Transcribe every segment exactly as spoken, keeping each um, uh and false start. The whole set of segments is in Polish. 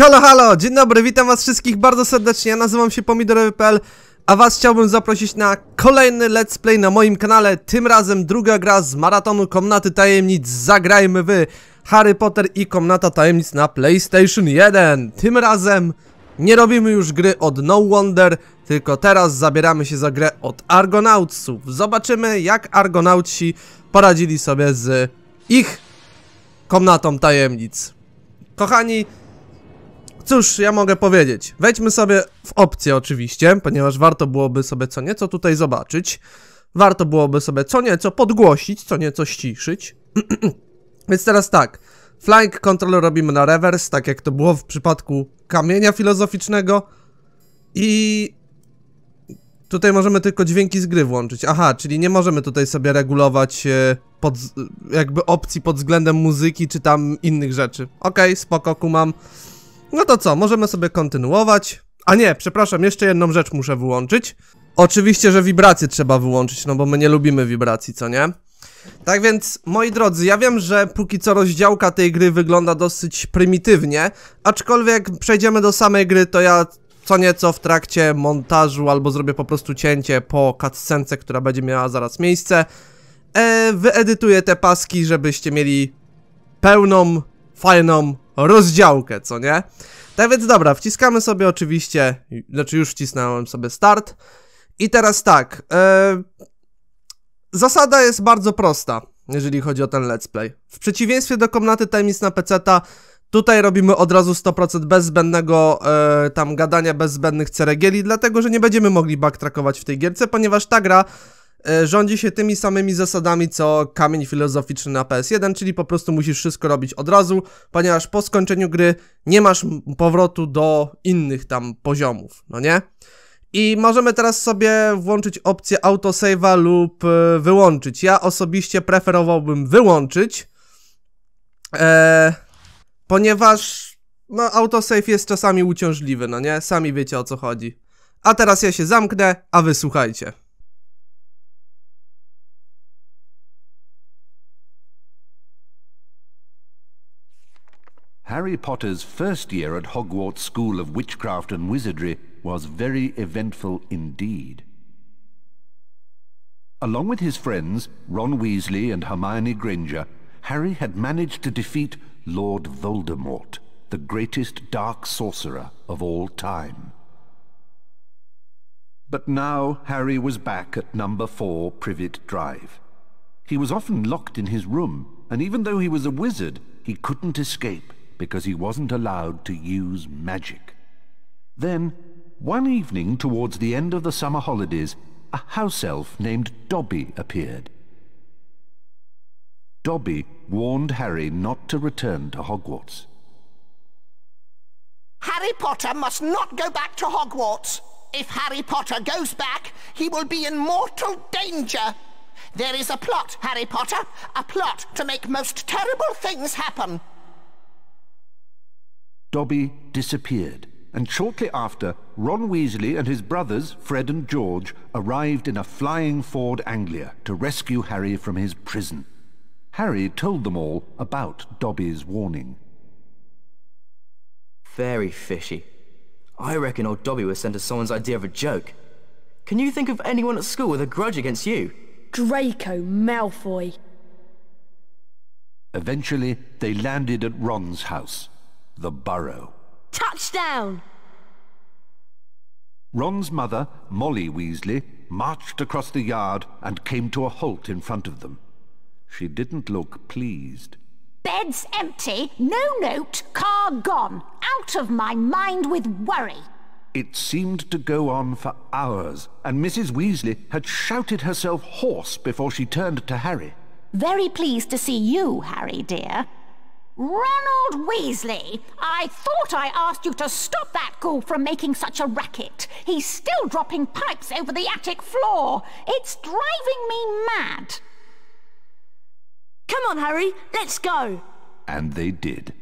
Halo, halo! Dzień dobry, witam was wszystkich bardzo serdecznie, ja nazywam się Pomidorowy kropka pe el, a was chciałbym zaprosić na kolejny let's play na moim kanale. Tym razem druga gra z maratonu Komnaty Tajemnic. Zagrajmy w Harry Potter i Komnata Tajemnic na PlayStation jeden. Tym razem nie robimy już gry od No Wonder, tylko teraz zabieramy się za grę od Argonauców. Zobaczymy, jak Argonauci poradzili sobie z ich Komnatą Tajemnic. Kochani, cóż ja mogę powiedzieć? Wejdźmy sobie w opcję oczywiście, ponieważ warto byłoby sobie co nieco tutaj zobaczyć. Warto byłoby sobie co nieco podgłosić, co nieco ściszyć. Więc teraz tak, flying control robimy na reverse, tak jak to było w przypadku kamienia filozoficznego. I tutaj możemy tylko dźwięki z gry włączyć. Aha, czyli nie możemy tutaj sobie regulować pod, jakby opcji pod względem muzyki czy tam innych rzeczy. Okej, spoko, kumam. No to co, możemy sobie kontynuować. A nie, przepraszam, jeszcze jedną rzecz muszę wyłączyć. Oczywiście, że wibracje trzeba wyłączyć, no bo my nie lubimy wibracji, co nie? Tak więc, moi drodzy, ja wiem, że póki co rozdziałka tej gry wygląda dosyć prymitywnie, aczkolwiek przejdziemy do samej gry, to ja co nieco w trakcie montażu albo zrobię po prostu cięcie po cutscence, która będzie miała zaraz miejsce. E, wyedytuję te paski, żebyście mieli pełną, fajną rozdziałkę, co nie? Tak więc dobra, wciskamy sobie oczywiście, znaczy już wcisnąłem sobie start. I teraz tak, yy, zasada jest bardzo prosta, jeżeli chodzi o ten let's play. W przeciwieństwie do Komnaty Tajemnic na peceta, tutaj robimy od razu sto procent bez zbędnego yy, tam gadania, bez zbędnych ceregieli, dlatego że nie będziemy mogli backtrackować w tej gierce, ponieważ ta gra rządzi się tymi samymi zasadami co kamień filozoficzny na pe es jeden, czyli po prostu musisz wszystko robić od razu, ponieważ po skończeniu gry nie masz powrotu do innych tam poziomów, no nie? I możemy teraz sobie włączyć opcję autosave'a lub wyłączyć. Ja osobiście preferowałbym wyłączyć, e, ponieważ no, autosave jest czasami uciążliwy, no nie? Sami wiecie, o co chodzi. A teraz ja się zamknę, a wy słuchajcie. Harry Potter's first year at Hogwarts School of Witchcraft and Wizardry was very eventful indeed. Along with his friends, Ron Weasley and Hermione Granger, Harry had managed to defeat Lord Voldemort, the greatest dark sorcerer of all time. But now Harry was back at number four Privet Drive. He was often locked in his room, and even though he was a wizard, he couldn't escape, because he wasn't allowed to use magic. Then, one evening towards the end of the summer holidays, a house elf named Dobby appeared. Dobby warned Harry not to return to Hogwarts. Harry Potter must not go back to Hogwarts. If Harry Potter goes back, he will be in mortal danger. There is a plot, Harry Potter, a plot to make most terrible things happen. Dobby disappeared, and shortly after, Ron Weasley and his brothers, Fred and George, arrived in a flying Ford Anglia to rescue Harry from his prison. Harry told them all about Dobby's warning. Very fishy. I reckon old Dobby was sent as someone's idea of a joke. Can you think of anyone at school with a grudge against you? Draco Malfoy. Eventually, they landed at Ron's house. The Burrow. Touchdown! Ron's mother, Molly Weasley, marched across the yard and came to a halt in front of them. She didn't look pleased. Bed's empty, no note, car gone. Out of my mind with worry. It seemed to go on for hours, and Missus Weasley had shouted herself hoarse before she turned to Harry. Very pleased to see you, Harry, dear. Ronald Weasley, I thought I asked you to stop that ghoul from making such a racket. He's still dropping pipes over the attic floor. It's driving me mad. Come on, Harry, let's go. And they did.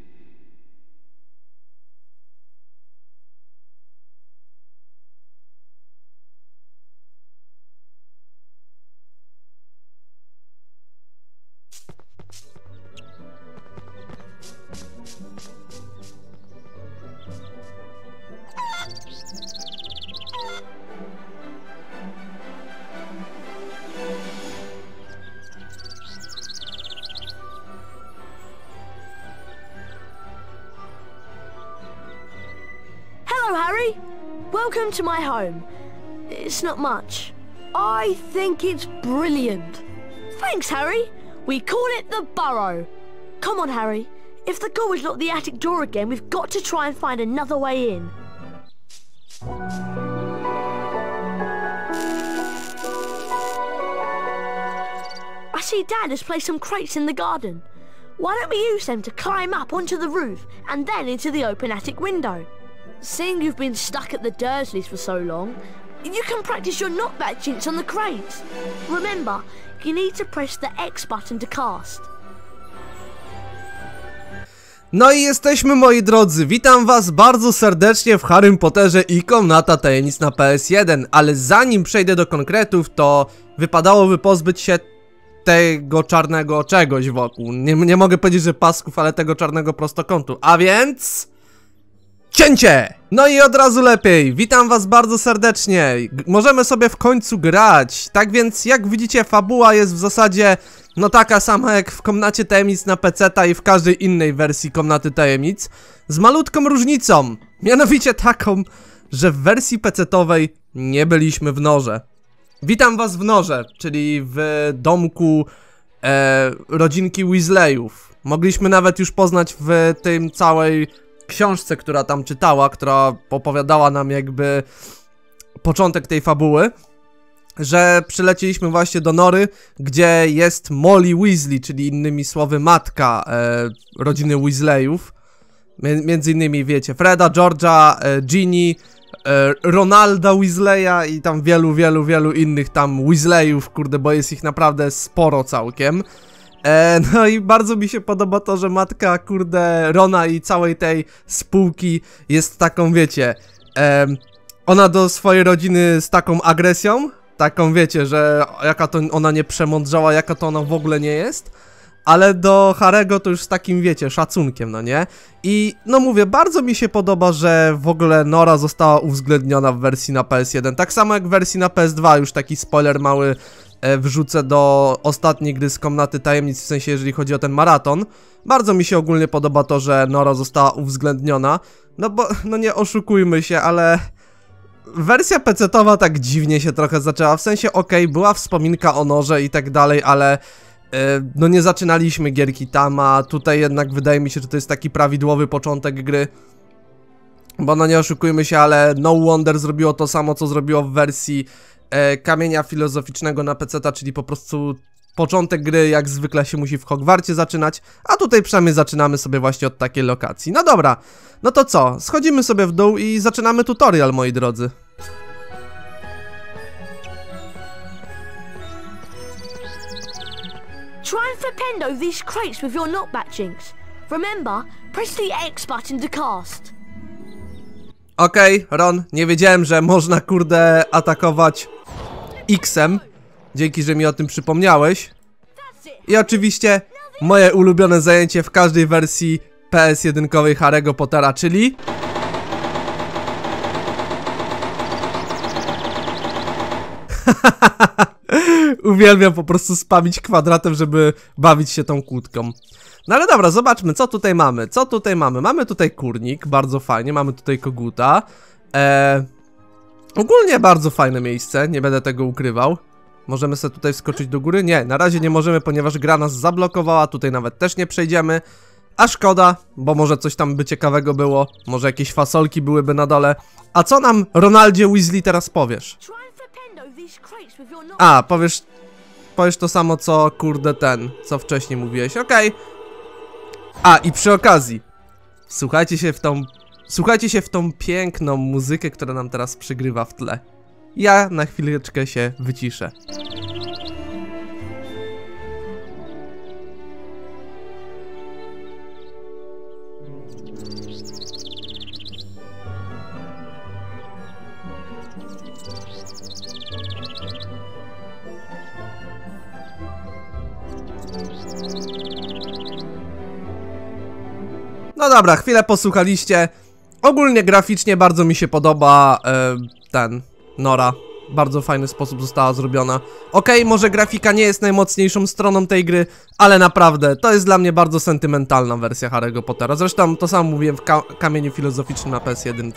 Welcome to my home. It's not much. I think it's brilliant. Thanks, Harry. We call it the Burrow. Come on, Harry. If the guard locked the attic door again, we've got to try and find another way in. I see Dad has placed some crates in the garden. Why don't we use them to climb up onto the roof and then into the open attic window? Seeing you've been stuck at the Dursleys for so long, you can practice your knockback jinx on the crates. Remember, you need to press the X button to cast. No i jesteśmy, moi drodzy, witam was bardzo serdecznie w Harrym Potterze i Komnata Tajemnic na P S jeden, ale zanim przejdę do konkretów, to wypadałoby pozbyć się tego czarnego czegoś wokół. Nie, nie mogę powiedzieć, że pasków, ale tego czarnego prostokątu, a więc... Cięcie! No i od razu lepiej, witam was bardzo serdecznie, G- możemy sobie w końcu grać, tak więc jak widzicie fabuła jest w zasadzie no taka sama jak w Komnacie Tajemnic na peceta i w każdej innej wersji Komnaty Tajemnic, z malutką różnicą, mianowicie taką, że w wersji pecetowej nie byliśmy w Norze. Witam was w Norze, czyli w domku e, rodzinki Weasleyów, mogliśmy nawet już poznać w tym całej... książce, która tam czytała, która opowiadała nam jakby początek tej fabuły, że przylecieliśmy właśnie do Nory, gdzie jest Molly Weasley, czyli innymi słowy matka e, rodziny Weasleyów. Między innymi wiecie, Freda, George'a, e, Ginny, e, Ronalda Weasleya i tam wielu, wielu, wielu innych tam Weasleyów, kurde, bo jest ich naprawdę sporo całkiem. E, no i bardzo mi się podoba to, że matka, kurde, Rona i całej tej spółki jest taką, wiecie, e, ona do swojej rodziny z taką agresją, taką, wiecie, że jaka to ona nie przemądrzała, jaka to ona w ogóle nie jest, ale do Harry'ego to już z takim, wiecie, szacunkiem, no nie? I no mówię, bardzo mi się podoba, że w ogóle Nora została uwzględniona w wersji na P S jeden, tak samo jak w wersji na P S dwa, już taki spoiler mały wrzucę do ostatniej gry z Komnaty Tajemnic, w sensie jeżeli chodzi o ten maraton. Bardzo mi się ogólnie podoba to, że Nora została uwzględniona, no bo, no nie oszukujmy się, ale wersja pecetowa tak dziwnie się trochę zaczęła, w sensie okej, okay, była wspominka o Norze i tak dalej, ale yy, no nie zaczynaliśmy gierki tam, a tutaj jednak wydaje mi się, że to jest taki prawidłowy początek gry, bo no nie oszukujmy się, ale No Wonder zrobiło to samo, co zrobiło w wersji Kamienia Filozoficznego na peceta, czyli po prostu początek gry jak zwykle się musi w Hogwarcie zaczynać, a tutaj przynajmniej zaczynamy sobie właśnie od takiej lokacji. No dobra, no to co? Schodzimy sobie w dół i zaczynamy tutorial, moi drodzy. Try and flipendo these crates with your knockback jinx. Remember, press the X button to cast. Okej, okay, Ron, nie wiedziałem, że można, kurde, atakować X-em. Dzięki, że mi o tym przypomniałeś. I oczywiście moje ulubione zajęcie w każdej wersji P S jeden-kowej Harry'ego Pottera, czyli... Uwielbiam po prostu spamić kwadratem, żeby bawić się tą kłódką. No ale dobra, zobaczmy, co tutaj mamy, co tutaj mamy. Mamy tutaj kurnik, bardzo fajnie, mamy tutaj koguta. Eee, ogólnie bardzo fajne miejsce, nie będę tego ukrywał. Możemy sobie tutaj wskoczyć do góry? Nie, na razie nie możemy, ponieważ gra nas zablokowała, tutaj nawet też nie przejdziemy. A szkoda, bo może coś tam by ciekawego było, może jakieś fasolki byłyby na dole. A co nam, Ronaldzie Weasley, teraz powiesz? A, powiesz, powiesz to samo, co, kurde, ten, co wcześniej mówiłeś, okej. Okay. A, i przy okazji, słuchajcie się w tą, słuchajcie się w tą piękną muzykę, która nam teraz przygrywa w tle. Ja na chwileczkę się wyciszę. No dobra, chwilę posłuchaliście. Ogólnie graficznie bardzo mi się podoba yy, ten, Nora. Bardzo fajny sposób została zrobiona. Okej, może grafika nie jest najmocniejszą stroną tej gry, ale naprawdę to jest dla mnie bardzo sentymentalna wersja Harry'ego Pottera. Zresztą to samo mówiłem w ka Kamieniu Filozoficznym na P S jeden.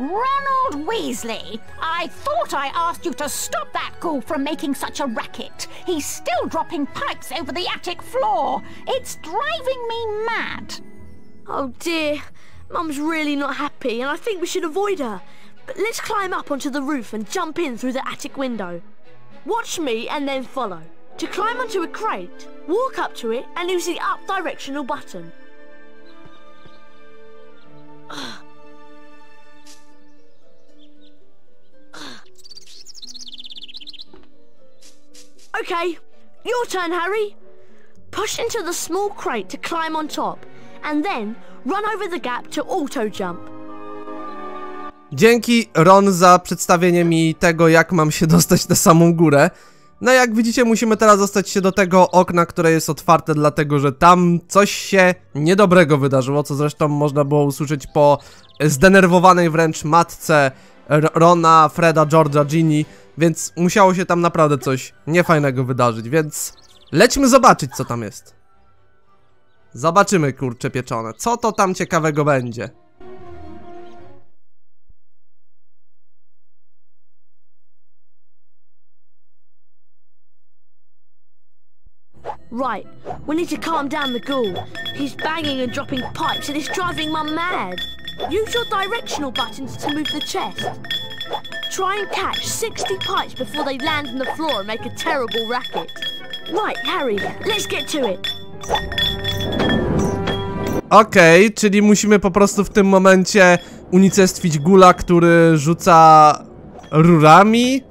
Ronald Weasley, I thought I asked you to stop that ghoul from making such a racket. He's still dropping pipes over the attic floor. It's driving me mad. Oh dear, Mum's really not happy and I think we should avoid her. But let's climb up onto the roof and jump in through the attic window. Watch me and then follow. To climb onto a crate, walk up to it and use the up directional button. Okay, your turn, Harry. Push into the small crate to climb on top and then run over the gap to auto jump. Dzięki, Ron, za przedstawienie mi tego, jak mam się dostać na samą górę. No jak widzicie, musimy teraz dostać się do tego okna, które jest otwarte, dlatego że tam coś się niedobrego wydarzyło, co zresztą można było usłyszeć po zdenerwowanej wręcz matce Rona, Freda, George'a, Ginny, więc musiało się tam naprawdę coś niefajnego wydarzyć, więc lećmy zobaczyć, co tam jest. Zobaczymy, kurcze pieczone, co to tam ciekawego będzie. Right, we need to calm down the ghoul. He's banging and dropping pipes and it's driving Mum mad. Use your directional buttons to move the chest. Try and catch sixty pipes before they land on the floor and make a terrible racket. Right, Harry, let's get to it. Okej, okay, czyli musimy po prostu w tym momencie unicestwić gula, który rzuca rurami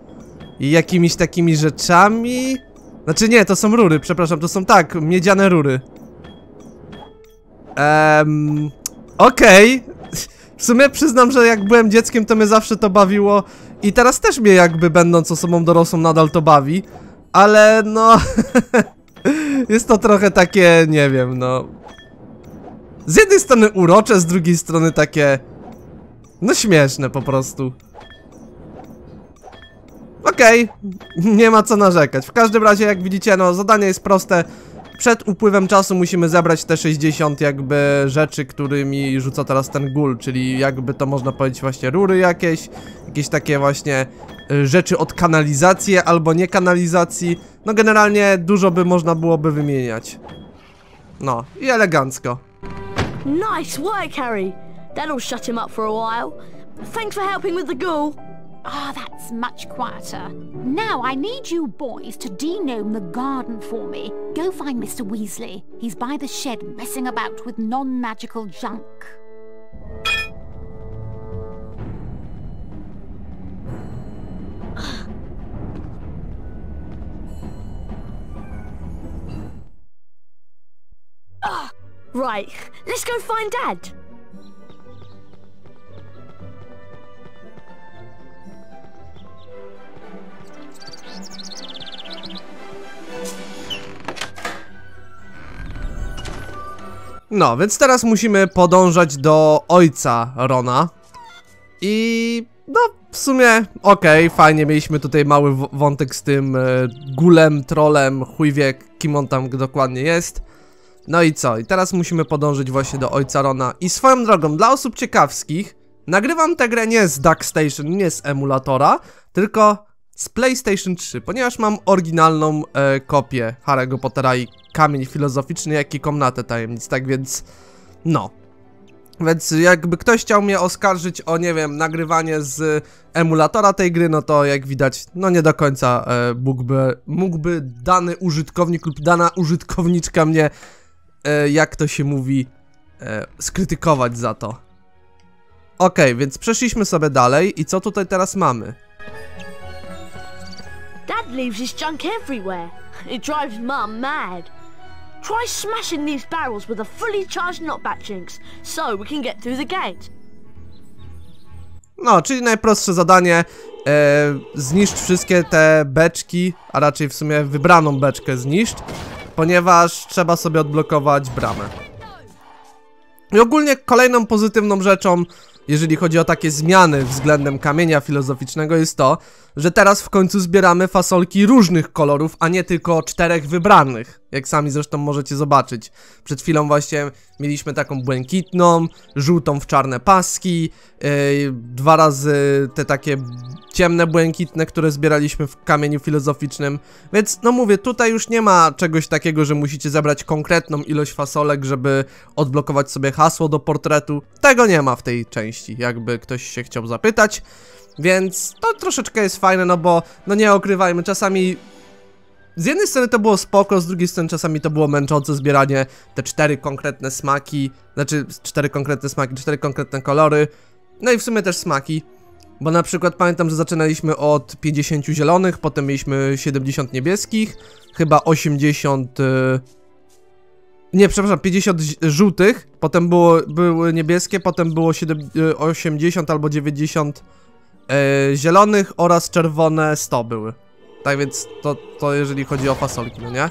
i jakimiś takimi rzeczami. Znaczy nie, to są rury, przepraszam, to są tak, miedziane rury. Ehm... Okej. Okay. W sumie przyznam, że jak byłem dzieckiem, to mnie zawsze to bawiło. I teraz też mnie jakby będąc osobą dorosłą nadal to bawi. Ale no... jest to trochę takie, nie wiem, no... z jednej strony urocze, z drugiej strony takie... no śmieszne po prostu. Okej, okay, nie ma co narzekać. W każdym razie, jak widzicie, no zadanie jest proste. Przed upływem czasu musimy zebrać te sześćdziesiąt jakby rzeczy, którymi rzuca teraz ten ghoul. Czyli jakby to można powiedzieć właśnie rury jakieś, jakieś takie właśnie y, rzeczy od kanalizacji albo nie kanalizacji. No generalnie dużo by można byłoby wymieniać. No i elegancko. Nice work, Harry. That'll shut him up for a while. Thanks for helping with the ghoul. Ah, that's much quieter. Now I need you boys to denome the garden for me. Go find Mister Weasley. He's by the shed messing about with non-magical junk. uh, right, let's go find Dad. No, więc teraz musimy podążać do ojca Rona. I... no, w sumie, okej, okay, fajnie, mieliśmy tutaj mały wątek z tym e, gulem, trolem, chuj wie, kim on tam dokładnie jest. No i co? I teraz musimy podążyć właśnie do ojca Rona. I swoją drogą, dla osób ciekawskich, nagrywam tę grę nie z DuckStation, nie z emulatora, tylko z PlayStation trzy, ponieważ mam oryginalną e, kopię Harry'ego Pottera i Kamień Filozoficzny, jak i Komnatę Tajemnic, tak więc no. Więc jakby ktoś chciał mnie oskarżyć o, nie wiem, nagrywanie z emulatora tej gry, no to jak widać, no nie do końca e, mógłby, mógłby dany użytkownik lub dana użytkowniczka mnie, e, jak to się mówi, e, skrytykować za to. Okej, okay, więc przeszliśmy sobie dalej i co tutaj teraz mamy? Dad leaves his junk everywhere. It drives Mum mad. Try smashing these barrels with a fully charged knockback jinx, so we can get through the gate. No, czyli najprostsze zadanie, e, zniszcz wszystkie te beczki, a raczej w sumie wybraną beczkę zniszcz, ponieważ trzeba sobie odblokować bramę. I ogólnie kolejną pozytywną rzeczą, jeżeli chodzi o takie zmiany względem Kamienia Filozoficznego, jest to, że teraz w końcu zbieramy fasolki różnych kolorów, a nie tylko czterech wybranych. Jak sami zresztą możecie zobaczyć. Przed chwilą właśnie mieliśmy taką błękitną, żółtą w czarne paski, yy, dwa razy te takie ciemne błękitne, które zbieraliśmy w kamieniu filozoficznym. Więc no mówię, tutaj już nie ma czegoś takiego, że musicie zabrać konkretną ilość fasolek, żeby odblokować sobie hasło do portretu. Tego nie ma w tej części, jakby ktoś się chciał zapytać. Więc to troszeczkę jest fajne, no bo no nie okrywajmy, czasami... Z jednej strony to było spoko, z drugiej strony czasami to było męczące zbieranie te cztery konkretne smaki, znaczy cztery konkretne smaki, cztery konkretne kolory, no i w sumie też smaki, bo na przykład pamiętam, że zaczynaliśmy od pięćdziesięciu zielonych, potem mieliśmy siedemdziesiąt niebieskich, chyba osiemdziesiąt... Nie, przepraszam, pięćdziesiąt żółtych, potem było, były niebieskie, potem było osiemdziesiąt albo dziewięćdziesiąt e, zielonych oraz czerwone sto były. Tak więc to, to jeżeli chodzi o fasolki, no nie?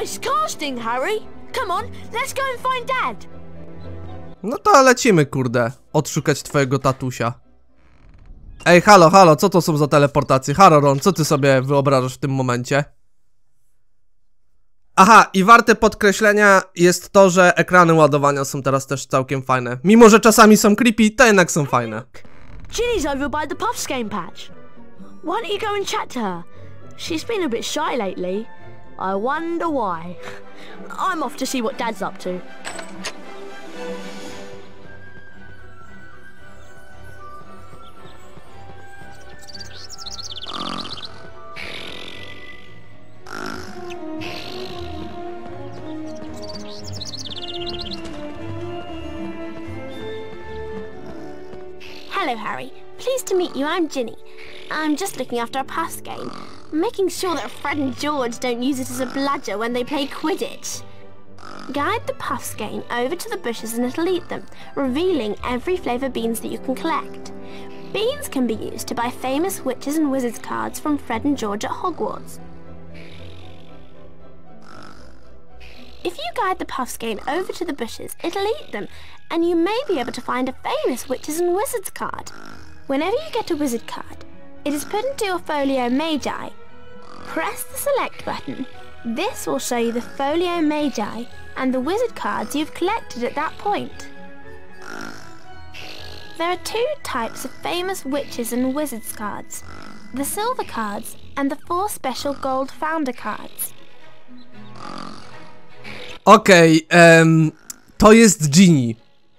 Nice casting, Harry. Come on, let's go and find Dad. No to lecimy, kurde, odszukać twojego tatusia. Ej, halo, halo, co to są za teleportacje? Halo, Ron, co ty sobie wyobrażasz w tym momencie? Aha, i warte podkreślenia jest to, że ekrany ładowania są teraz też całkiem fajne. Mimo że czasami są creepy, to jednak są fajne. Ginny's over by the Puffs game patch. Why don't you go and chat to her? She's been a bit shy lately. I wonder why. I'm off to see what Dad's up to. Hello, Harry. Pleased to meet you. I'm Ginny. I'm just looking after a Puffs game, making sure that Fred and George don't use it as a bludger when they play Quidditch. Guide the Puffs game over to the bushes and it'll eat them, revealing every flavour beans that you can collect. Beans can be used to buy famous witches and wizards cards from Fred and George at Hogwarts. If you guide the Puffs game over to the bushes, it'll eat them, and you may be able to find a famous Witches and Wizards card. Whenever you get a Wizard card, it is put into your Folio Magi. Press the Select button. This will show you the Folio Magi and the Wizard cards you've collected at that point. There are two types of famous Witches and Wizards cards, the Silver cards and the four special Gold Founder cards. Okej, okay, um, to jest Ginny.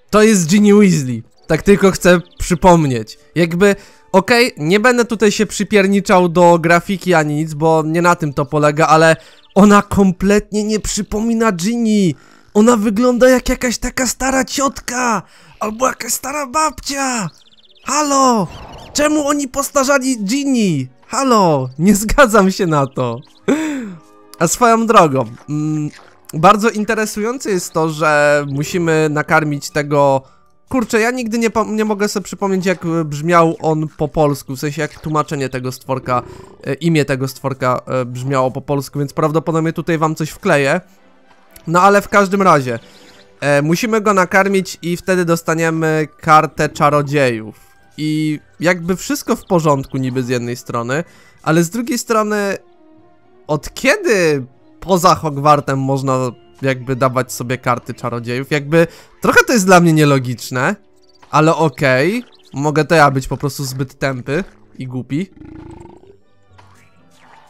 To jest Ginny Weasley. Tak tylko chcę przypomnieć. Jakby, okej, okay, nie będę tutaj się przypierniczał do grafiki ani nic, bo nie na tym to polega, ale ona kompletnie nie przypomina Ginny. Ona wygląda jak jakaś taka stara ciotka, albo jakaś stara babcia. Halo, czemu oni postarzali Ginny? Halo, nie zgadzam się na to. A swoją drogą... Mm, bardzo interesujące jest to, że musimy nakarmić tego... Kurczę, ja nigdy nie, nie mogę sobie przypomnieć, jak brzmiał on po polsku, w sensie jak tłumaczenie tego stworka, e, imię tego stworka e, brzmiało po polsku, więc prawdopodobnie tutaj wam coś wkleję. No ale w każdym razie, e, musimy go nakarmić i wtedy dostaniemy kartę czarodziejów. I jakby wszystko w porządku niby z jednej strony, ale z drugiej strony, od kiedy... Poza Hogwartem można jakby dawać sobie karty czarodziejów, jakby trochę to jest dla mnie nielogiczne, ale okej, okay, mogę to ja być po prostu zbyt tępy i głupi.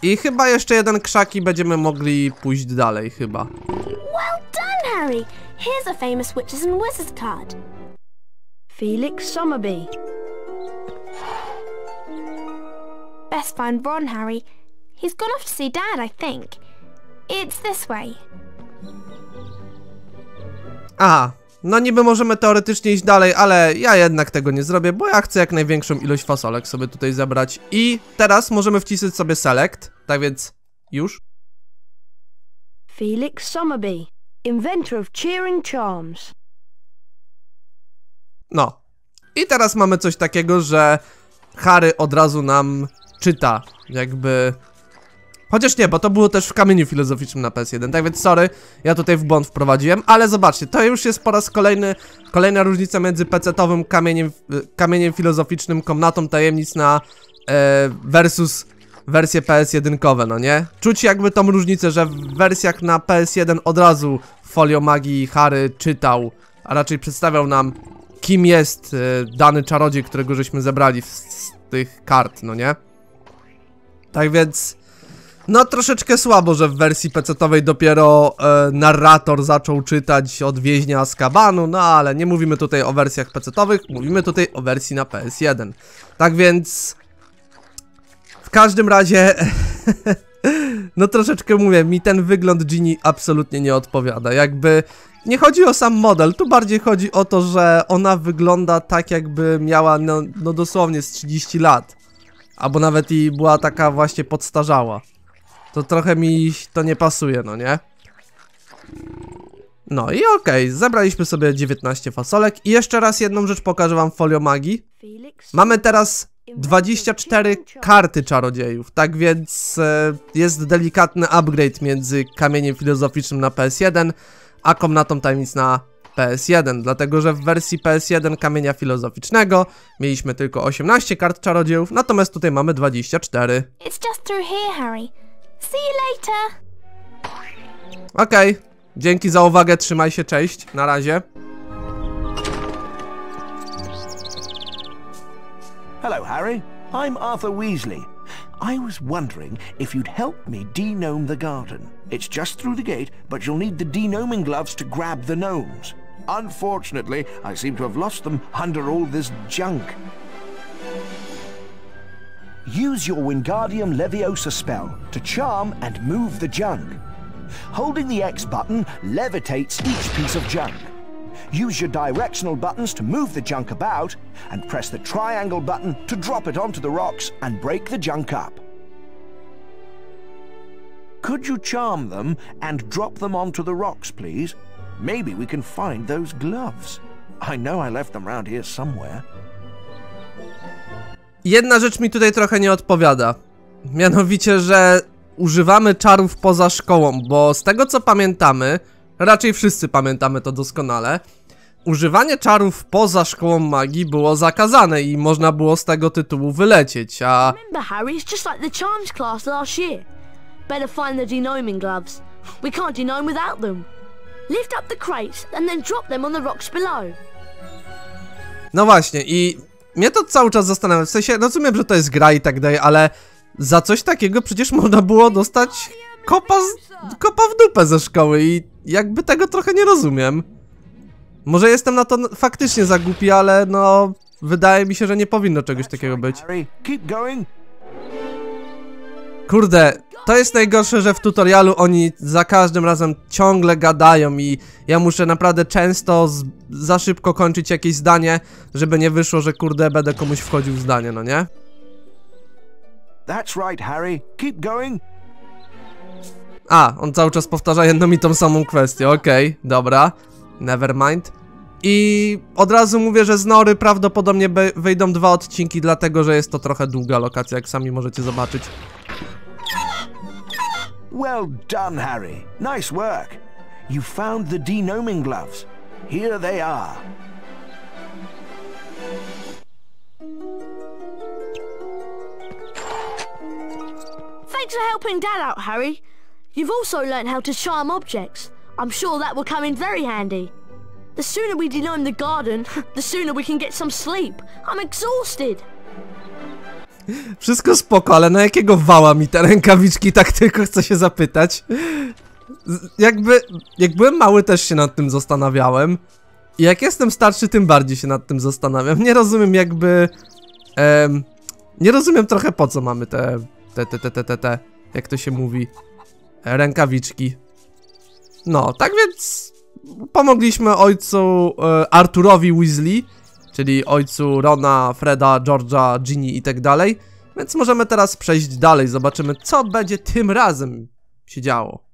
I chyba jeszcze jeden krzak i będziemy mogli pójść dalej chyba. Well done, Harry. Here's a famous Witches and Wizards card. Felix Summerby. Best find Ron, Harry. He's gone off to see Dad, I think. It's this way. Aha, no niby możemy teoretycznie iść dalej, ale ja jednak tego nie zrobię, bo ja chcę jak największą ilość fasolek sobie tutaj zabrać. I teraz możemy wcisnąć sobie select, tak więc już. Felix Summerby, inventor of cheering charms. No, i teraz mamy coś takiego, że Harry od razu nam czyta, jakby... Chociaż nie, bo to było też w kamieniu filozoficznym na P S jeden, tak więc sorry, ja tutaj w błąd wprowadziłem, ale zobaczcie, to już jest po raz kolejny, kolejna różnica między pecetowym kamieniem, kamieniem filozoficznym, komnatą tajemnic na e, versus wersje P S jeden, no nie? Czuć jakby tą różnicę, że w wersjach na P S jeden od razu Folio Magi Harry czytał, a raczej przedstawiał nam, kim jest y, dany czarodziej, którego żeśmy zebrali z, z tych kart, no nie? Tak więc... no troszeczkę słabo, że w wersji pecetowej dopiero e, narrator zaczął czytać od więźnia Azkabanu, no ale nie mówimy tutaj o wersjach pecetowych, mówimy tutaj o wersji na P S jeden. Tak więc... w każdym razie... no troszeczkę mówię, mi ten wygląd Ginny absolutnie nie odpowiada, jakby... nie chodzi o sam model, tu bardziej chodzi o to, że ona wygląda tak, jakby miała no, no dosłownie z trzydziestu lat. Albo nawet i była taka właśnie podstarzała. To trochę mi to nie pasuje, no nie? No i okej, okay, zebraliśmy sobie dziewiętnaście fasolek. I jeszcze raz jedną rzecz pokażę wam, Folio Magi. Mamy teraz dwadzieścia cztery karty czarodziejów. Tak więc e, jest delikatny upgrade między kamieniem filozoficznym na P S jeden a komnatą tajemnic na P S jeden. Dlatego, że w wersji P S jeden kamienia filozoficznego mieliśmy tylko osiemnaście kart czarodziejów. Natomiast tutaj mamy dwadzieścia cztery. Okej, okay. Dzięki za uwagę, trzymaj się, cześć, na razie. Hello Harry, I'm Arthur Weasley. I was wondering if you'd help me denome the garden. It's just through the gate, but you'll need the denoming gloves to grab the gnomes. Unfortunately, I seem to have lost them under all this junk. Use your Wingardium Leviosa spell to charm and move the junk. Holding the X button levitates each piece of junk. Use your directional buttons to move the junk about and press the triangle button to drop it onto the rocks and break the junk up. Could you charm them and drop them onto the rocks, please? Maybe we can find those gloves. I know I left them round here somewhere. Jedna rzecz mi tutaj trochę nie odpowiada, mianowicie, że używamy czarów poza szkołą, bo z tego co pamiętamy, raczej wszyscy pamiętamy to doskonale, używanie czarów poza szkołą magii było zakazane i można było z tego tytułu wylecieć, a... No właśnie i... mnie to cały czas zastanawia, w sensie rozumiem, że to jest gra i tak dalej, ale za coś takiego przecież można było dostać kopa, z, kopa w dupę ze szkoły i jakby tego trochę nie rozumiem. Może jestem na to faktycznie za głupi, ale no wydaje mi się, że nie powinno czegoś takiego być. Kurde, to jest najgorsze, że w tutorialu oni za każdym razem ciągle gadają i ja muszę naprawdę często z, za szybko kończyć jakieś zdanie, żeby nie wyszło, że kurde będę komuś wchodził w zdanie, no nie? That's right, Harry. Keep going. A, on cały czas powtarza jedną i tą samą kwestię, okej, okay, dobra, never mind. I od razu mówię, że z Nory prawdopodobnie wyjdą dwa odcinki, dlatego że jest to trochę długa lokacja, jak sami możecie zobaczyć. Well done, Harry. Nice work. You found the denoming gloves. Here they are. Thanks for helping Dad out, Harry. You've also learned how to charm objects. I'm sure that will come in very handy. The sooner we denome the garden, the sooner we can get some sleep. I'm exhausted. Wszystko spoko, ale na jakiego wała mi te rękawiczki, tak tylko chcę się zapytać. Jakby, jak byłem mały, też się nad tym zastanawiałem. I jak jestem starszy, tym bardziej się nad tym zastanawiam. Nie rozumiem jakby... Em, nie rozumiem trochę po co mamy te te, te, te, te, te, jak to się mówi, rękawiczki. No, tak więc pomogliśmy ojcu e, Arturowi Weasley, czyli ojcu Rona, Freda, George'a, Ginny i tak dalej. Więc możemy teraz przejść dalej, zobaczymy co będzie tym razem się działo.